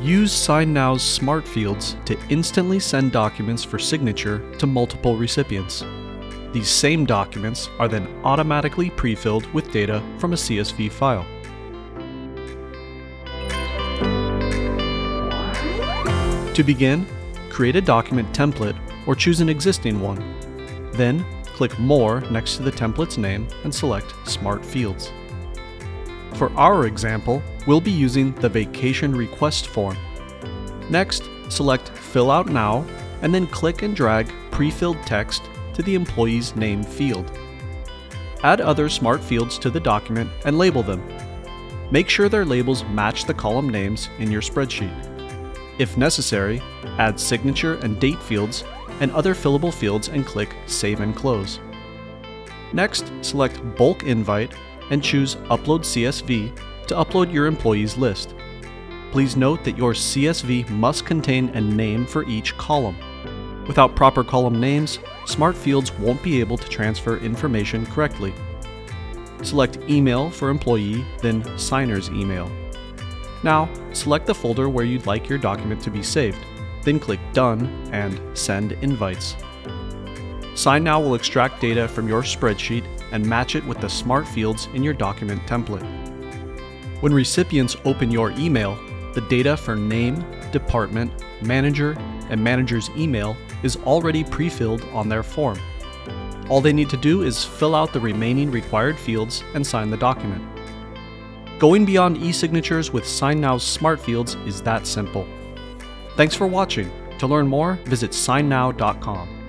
Use SignNow's Smart Fields to instantly send documents for signature to multiple recipients. These same documents are then automatically pre-filled with data from a CSV file. To begin, create a document template or choose an existing one. Then, click More next to the template's name and select Smart Fields. For our example, we'll be using the Vacation Request form. Next, select Fill Out Now and then click and drag pre-filled text to the employee's name field. Add other smart fields to the document and label them. Make sure their labels match the column names in your spreadsheet. If necessary, add signature and date fields and other fillable fields and click Save and Close. Next, select Bulk Invite and choose Upload CSV to upload your employees list. Please note that your CSV must contain a name for each column. Without proper column names, Smart Fields won't be able to transfer information correctly. Select Email for Employee, then Signer's Email. Now, select the folder where you'd like your document to be saved, then click Done and Send Invites. SignNow will extract data from your spreadsheet and match it with the smart fields in your document template. When recipients open your email, the data for name, department, manager, and manager's email is already pre-filled on their form. All they need to do is fill out the remaining required fields and sign the document. Going beyond e-signatures with SignNow's Smart Fields is that simple. Thanks for watching. To learn more, visit signnow.com.